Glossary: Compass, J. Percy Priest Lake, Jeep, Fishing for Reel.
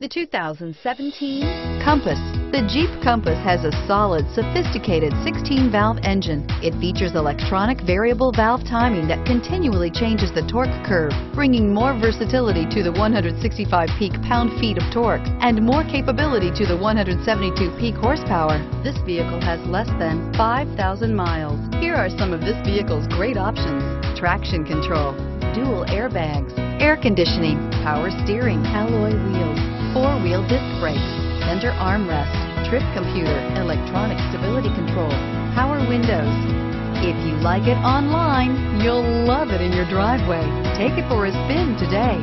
The 2017 Compass. The Jeep Compass has a solid, sophisticated 16-valve engine. It features electronic variable valve timing that continually changes the torque curve, bringing more versatility to the 165 peak pound-feet of torque and more capability to the 172 peak horsepower. This vehicle has less than 5,000 miles. Here are some of this vehicle's great options: traction control, dual airbags, air conditioning, power steering, alloy wheels, four-wheel disc brakes, center armrest, trip computer, electronic stability control, power windows. If you like it online, you'll love it in your driveway. Take it for a spin today.